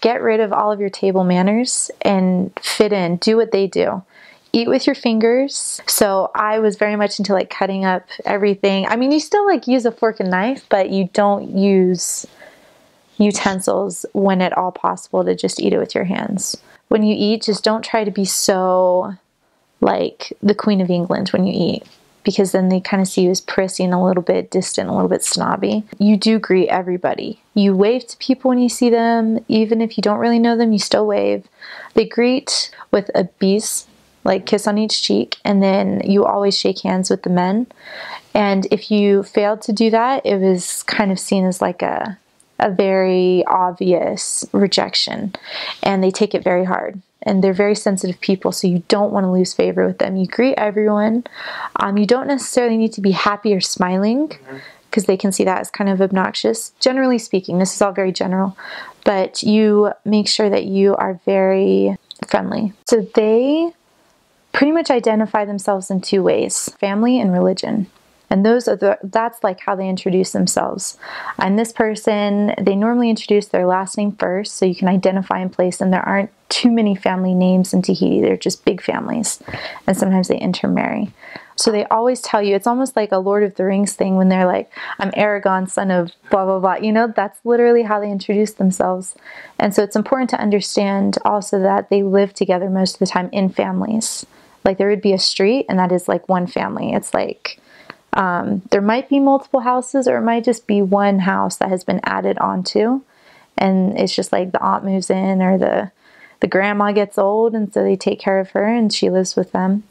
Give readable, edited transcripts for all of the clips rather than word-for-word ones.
Get rid of all of your table manners and fit in. Do what they do. Eat with your fingers. So I was very much into like cutting up everything. I mean, you still like use a fork and knife, but you don't use utensils when at all possible to just eat it with your hands. When you eat, just don't try to be so like the Queen of England when you eat, because then they kind of see you as prissy and a little bit distant, a little bit snobby. You do greet everybody. You wave to people when you see them. Even if you don't really know them, you still wave. They greet with a bis, like kiss on each cheek, and then you always shake hands with the men. And if you failed to do that, it was kind of seen as like a very obvious rejection, and they take it very hard. And they're very sensitive people, so you don't want to lose favor with them. You greet everyone. You don't necessarily need to be happy or smiling, because they can see that as kind of obnoxious. Generally speaking, this is all very general, but you make sure that you are very friendly. So they pretty much identify themselves in two ways: family and religion. And those are that's like how they introduce themselves. I'm this person. They normally introduce their last name first, so you can identify in place, and there aren't too many family names in Tahiti. They're just big families, and sometimes they intermarry. So they always tell you, it's almost like a Lord of the Rings thing when they're like, I'm Aragorn, son of blah, blah, blah. You know, that's literally how they introduce themselves. And so it's important to understand also that they live together most of the time in families. Like there would be a street, and that is like one family. It's like, there might be multiple houses, or it might just be one house that has been added onto, and it's just like the aunt moves in, or the grandma gets old, and so they take care of her and she lives with them.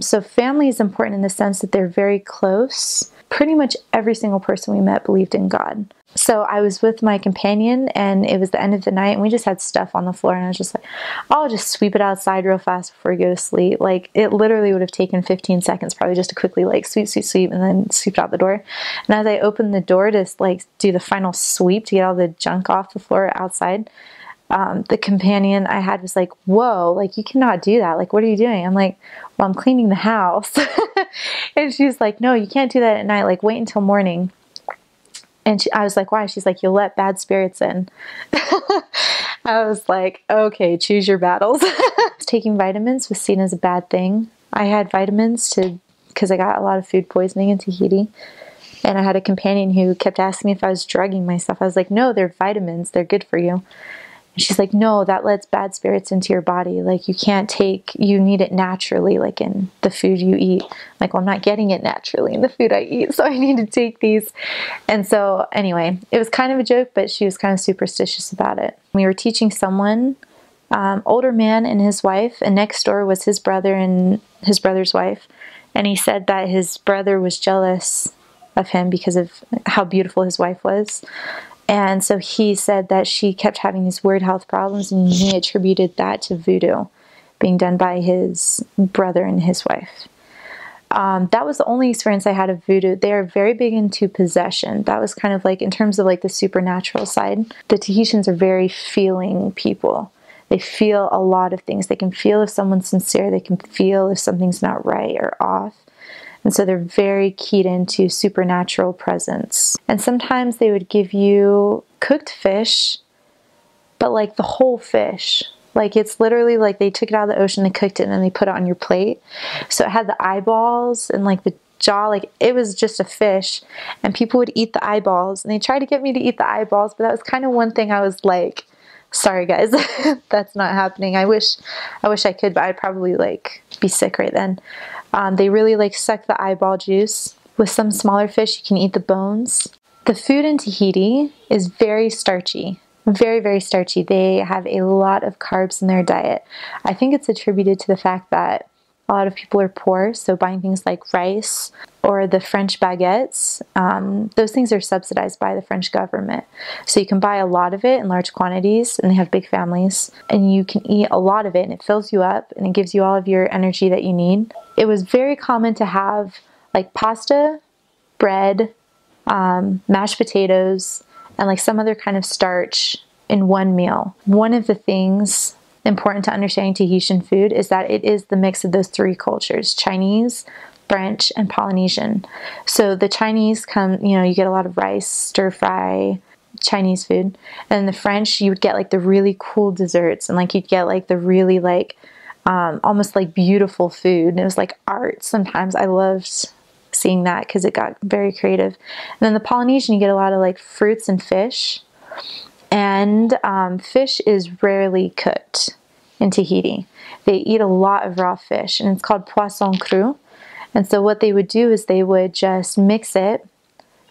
So family is important in the sense that they're very close. Pretty much every single person we met believed in God. So I was with my companion, and it was the end of the night, and we just had stuff on the floor, and I was just like, I'll just sweep it outside real fast before we go to sleep. Like, it literally would have taken 15 seconds probably just to quickly like sweep, sweep, sweep, and then sweep out the door. And as I opened the door to like do the final sweep to get all the junk off the floor outside, the companion I had was like, whoa, like you cannot do that. Like, what are you doing? I'm like, well, I'm cleaning the house. And she's like, no, you can't do that at night. Like, wait until morning. And I was like, why? She's like, you'll let bad spirits in. I was like, okay, choose your battles. Taking vitamins was seen as a bad thing. I had vitamins because I got a lot of food poisoning in Tahiti. And I had a companion who kept asking me if I was drugging myself. I was like, no, they're vitamins. They're good for you. She's like, no, that lets bad spirits into your body. Like, you can't take, you need it naturally, like in the food you eat. Like, well, I'm not getting it naturally in the food I eat, so I need to take these. And so anyway, it was kind of a joke, but she was kind of superstitious about it. We were teaching someone, older man and his wife, and next door was his brother and his brother's wife. And he said that his brother was jealous of him because of how beautiful his wife was. And so he said that she kept having these weird health problems, and he attributed that to voodoo being done by his brother and his wife. That was the only experience I had of voodoo. They are very big into possession. That was kind of like in terms of like the supernatural side. The Tahitians are very feeling people. They feel a lot of things. They can feel if someone's sincere. They can feel if something's not right or off. And so they're very keyed into supernatural presence. And sometimes they would give you cooked fish, but like the whole fish. Like, it's literally like they took it out of the ocean, they cooked it, and then they put it on your plate. So it had the eyeballs and like the jaw, like it was just a fish. And people would eat the eyeballs, and they tried to get me to eat the eyeballs, but that was kind of one thing I was like, sorry guys, that's not happening. I wish I could, but I'd probably like be sick right then. They really like suck the eyeball juice. With some smaller fish, you can eat the bones. The food in Tahiti is very starchy, very, very starchy. They have a lot of carbs in their diet. I think it's attributed to the fact that a lot of people are poor, so buying things like rice or the French baguettes, those things are subsidized by the French government. So you can buy a lot of it in large quantities, and they have big families, and you can eat a lot of it, and it fills you up, and it gives you all of your energy that you need. It was very common to have like pasta, bread, mashed potatoes, and like some other kind of starch in one meal. One of the things important to understanding Tahitian food is that it is the mix of those three cultures: Chinese, French, and Polynesian. So the Chinese come, you know, you get a lot of rice, stir fry, Chinese food. And the French, you would get like the really cool desserts, and like you'd get like the really like almost like beautiful food, and it was like art sometimes. I loved seeing that because it got very creative. And then the Polynesian, you get a lot of like fruits and fish, and fish is rarely cooked in Tahiti. They eat a lot of raw fish, and it's called poisson cru. And so what they would do is they would just mix it.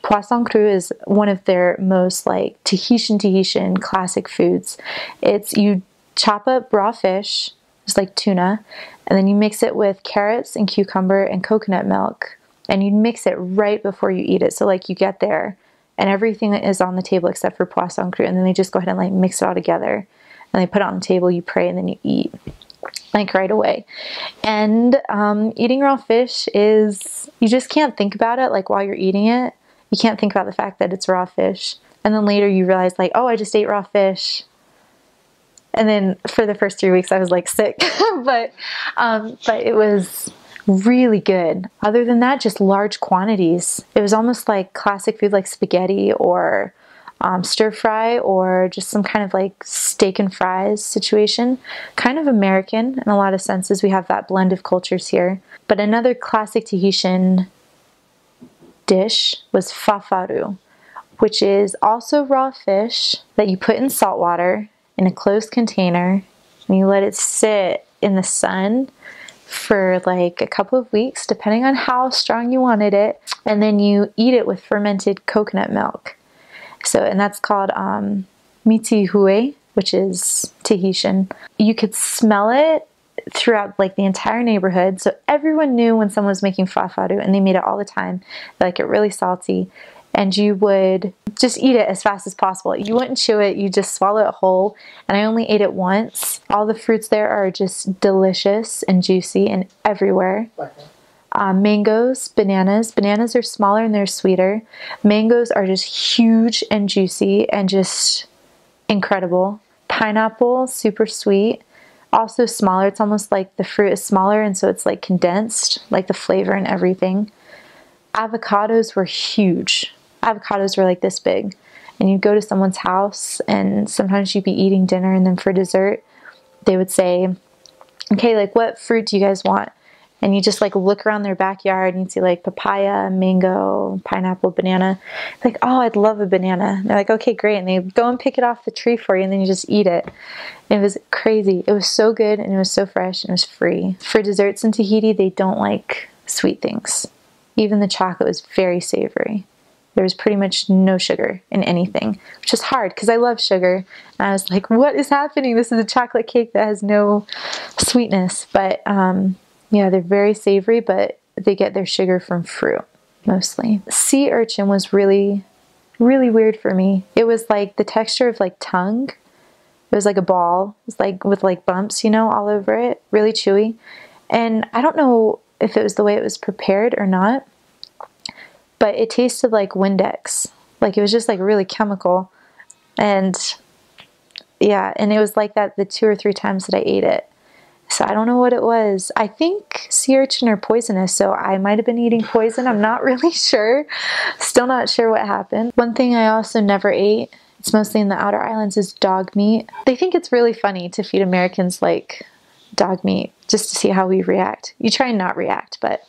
Poisson cru is one of their most like Tahitian classic foods. It's, you chop up raw fish, just like tuna, and then you mix it with carrots and cucumber and coconut milk, and you mix it right before you eat it. So like you get there and everything that is on the table except for poisson cru, and then they just go ahead and like mix it all together, and they put it on the table, you pray, and then you eat like right away. And eating raw fish is, you just can't think about it like while you're eating it. You can't think about the fact that it's raw fish. And then later you realize like, oh, I just ate raw fish. And then for the first 3 weeks I was like sick, but it was really good. Other than that, just large quantities. It was almost like classic food like spaghetti or stir fry, or just some kind of like steak and fries situation. Kind of American in a lot of senses. We have that blend of cultures here. But another classic Tahitian dish was fafaru, which is also raw fish that you put in salt water in a closed container, and you let it sit in the sun for like a couple of weeks, depending on how strong you wanted it, and then you eat it with fermented coconut milk. So, and that's called miti hue, which is Tahitian. You could smell it throughout like the entire neighborhood, so everyone knew when someone was making fafaru, and they made it all the time. They like it really salty, and you would just eat it as fast as possible. You wouldn't chew it, you just swallow it whole, and I only ate it once. All the fruits there are just delicious and juicy and everywhere. Mangoes, bananas. Bananas are smaller and they're sweeter. Mangoes are just huge and juicy and just incredible. Pineapple, super sweet. Also smaller, it's almost like the fruit is smaller, and so it's like condensed, like the flavor and everything. Avocados were huge. Avocados were like this big. And you'd go to someone's house, and sometimes you'd be eating dinner, and then for dessert, they would say, okay, like what fruit do you guys want? And you just like look around their backyard, and you'd see like papaya, mango, pineapple, banana. It's like, oh, I'd love a banana. And they're like, okay, great. And they go and pick it off the tree for you, and then you just eat it. And it was crazy. It was so good, and it was so fresh, and it was free. For desserts in Tahiti, they don't like sweet things. Even the chocolate was very savory. There was pretty much no sugar in anything, which is hard because I love sugar. And I was like, what is happening? This is a chocolate cake that has no sweetness. But yeah, they're very savory, but they get their sugar from fruit mostly. Sea urchin was really, really weird for me. It was like the texture of like tongue. It was like a ball. It was like with like bumps, you know, all over it, really chewy. And I don't know if it was the way it was prepared or not, but it tasted like Windex. Like it was just like really chemical. And yeah, and it was like that the 2 or 3 times that I ate it. So I don't know what it was. I think sea urchin are poisonous, so I might have been eating poison. I'm not really sure. Still not sure what happened. One thing I also never ate, it's mostly in the outer islands, is dog meat. They think it's really funny to feed Americans like dog meat, just to see how we react. You try and not react, but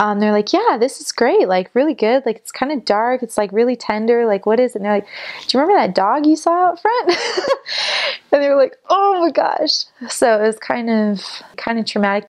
they're like, yeah, this is great, like really good, like it's kind of dark, it's like really tender, like what is it? And they're like, do you remember that dog you saw out front? And they were like, oh my gosh. So it was kind of traumatic.